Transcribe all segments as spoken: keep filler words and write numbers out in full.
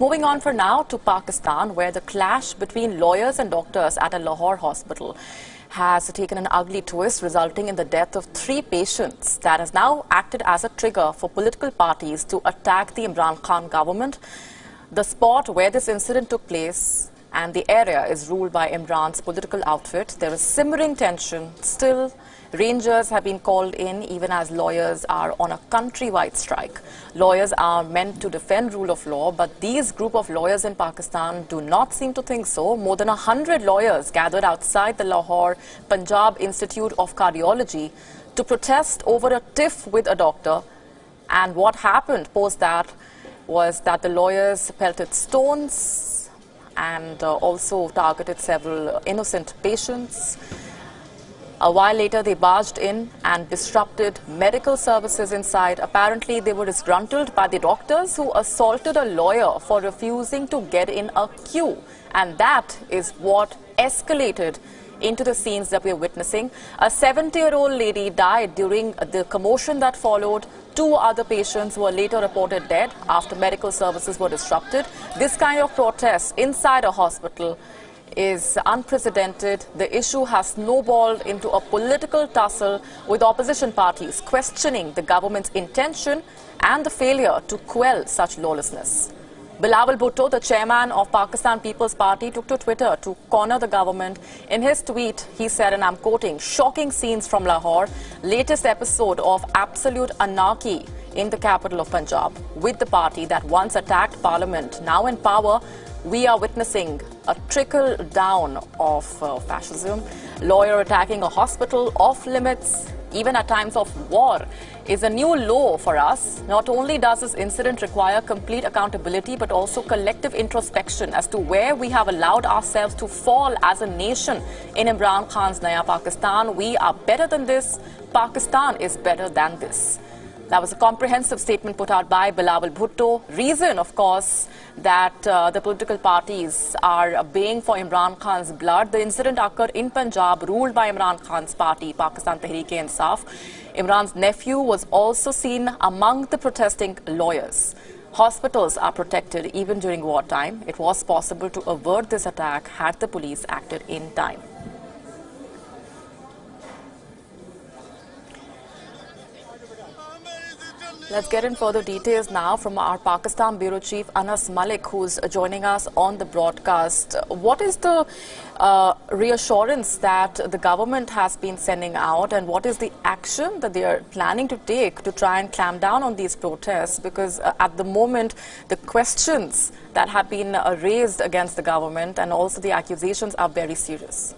Moving on for now to Pakistan, where the clash between lawyers and doctors at a Lahore hospital has taken an ugly twist, resulting in the death of three patients. That has now acted as a trigger for political parties to attack the Imran Khan government. The spot where this incident took place and the area is ruled by Imran's political outfit. There is simmering tension. Still, rangers have been called in even as lawyers are on a countrywide strike. Lawyers are meant to defend rule of law, but these group of lawyers in Pakistan do not seem to think so. More than a hundred lawyers gathered outside the Lahore Punjab Institute of Cardiology to protest over a tiff with a doctor. And what happened post that was that the lawyers pelted stones and uh, also targeted several innocent patients. A while later, they barged in and disrupted medical services inside. Apparently, they were disgruntled by the doctors who assaulted a lawyer for refusing to get in a queue. And that is what escalated into the scenes that we are witnessing. A seventy-year-old lady died during the commotion that followed. Two other patients were later reported dead after medical services were disrupted. This kind of protest inside a hospital is unprecedented. The issue has snowballed into a political tussle, with opposition parties questioning the government's intention and the failure to quell such lawlessness. Bilawal Bhutto, the chairman of Pakistan People's Party, took to Twitter to corner the government. In his tweet, he said, and I'm quoting, "Shocking scenes from Lahore, latest episode of absolute anarchy in the capital of Punjab. With the party that once attacked parliament, now in power, we are witnessing a trickle down of uh, fascism. Lawyer attacking a hospital off limits, even at times of war, is a new low for us. Not only does this incident require complete accountability, but also collective introspection as to where we have allowed ourselves to fall as a nation in Imran Khan's Naya Pakistan. We are better than this. Pakistan is better than this." That was a comprehensive statement put out by Bilawal Bhutto. Reason, of course, that uh, the political parties are baying for Imran Khan's blood. The incident occurred in Punjab, ruled by Imran Khan's party, Pakistan Tehreek-e-Insaf. Imran's nephew was also seen among the protesting lawyers. Hospitals are protected even during wartime. It was possible to avert this attack had the police acted in time. Let's get in further details now from our Pakistan Bureau Chief Anas Malik, who's joining us on the broadcast. What is the uh, reassurance that the government has been sending out, and what is the action that they are planning to take to try and clamp down on these protests? Because uh, at the moment, the questions that have been uh, raised against the government and also the accusations are very serious.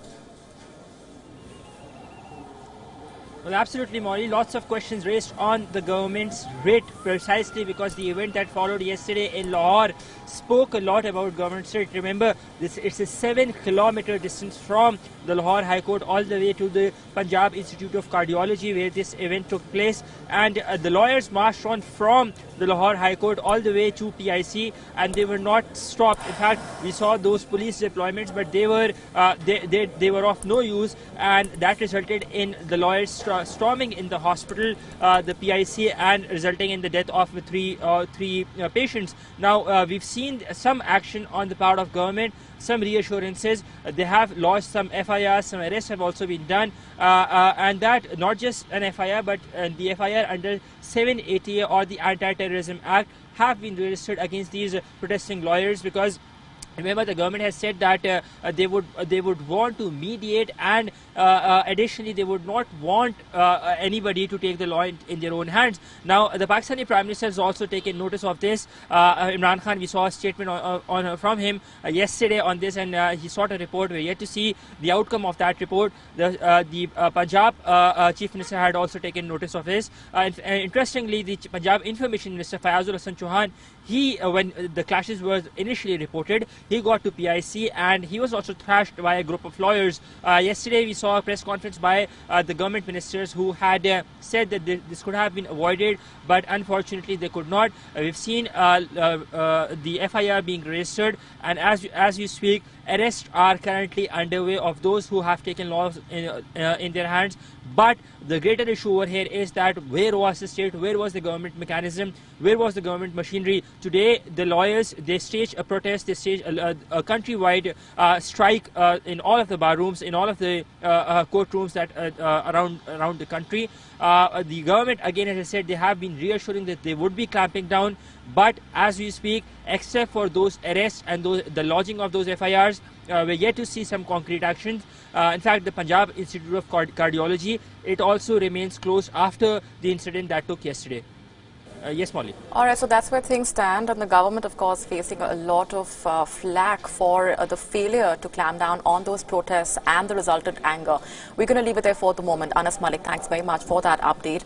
Well, absolutely, Molly. Lots of questions raised on the government's writ, precisely because the event that followed yesterday in Lahore spoke a lot about government's writ. Remember, this it's a seven-kilometer distance from the Lahore High Court all the way to the Punjab Institute of Cardiology, where this event took place. And uh, the lawyers marched on from the Lahore High Court all the way to P I C, and they were not stopped. In fact, we saw those police deployments, but they were uh, they, they they were of no use, and that resulted in the lawyers St storming in the hospital, uh, the P I C, and resulting in the death of three uh, three uh, patients. Now uh, we've seen some action on the part of government, some reassurances. Uh, they have launched some F I Rs, some arrests have also been done, uh, uh, and that not just an F I R, but uh, the F I R under seven eighty or the Anti-Terrorism Act have been registered against these uh, protesting lawyers, because remember, the government has said that uh, they would uh, they would want to mediate, and uh, uh, additionally they would not want uh, anybody to take the law in, in their own hands. Now, the Pakistani Prime Minister has also taken notice of this. Uh, Imran Khan, we saw a statement on, on, on, from him uh, yesterday on this, and uh, he sought a report. We're yet to see the outcome of that report. The, uh, the uh, Punjab uh, uh, Chief Minister had also taken notice of this. Uh, and, and interestingly, the Punjab Information Minister Fayazul Hassan Chauhan, he, uh, when the clashes were initially reported, he got to P I C, and he was also thrashed by a group of lawyers. Uh, yesterday, we saw a press conference by uh, the government ministers who had uh, said that th this could have been avoided, but unfortunately, they could not. Uh, we've seen uh, uh, uh, the F I R being registered, and as you, as you speak, arrests are currently underway of those who have taken laws in, uh, in their hands But the greater issue over here is that where was the state, where was the government mechanism, where was the government machinery? Today, the lawyers, they staged a protest, they staged a, a, a countrywide uh, strike uh, in all of the bar rooms, in all of the uh, uh, courtrooms that uh, uh, around around the country. Uh, the government, again, as I said, they have been reassuring that they would be clamping down. But as we speak, except for those arrests and those, the lodging of those F I Rs, uh, we're yet to see some concrete actions. Uh, in fact, the Punjab Institute of Card Cardiology, it also remains closed after the incident that took yesterday. Uh, yes, Molly. All right, so that's where things stand, and the government, of course, facing a lot of uh, flack for uh, the failure to clamp down on those protests and the resultant anger. We're going to leave it there for the moment. Anas Malik, thanks very much for that update.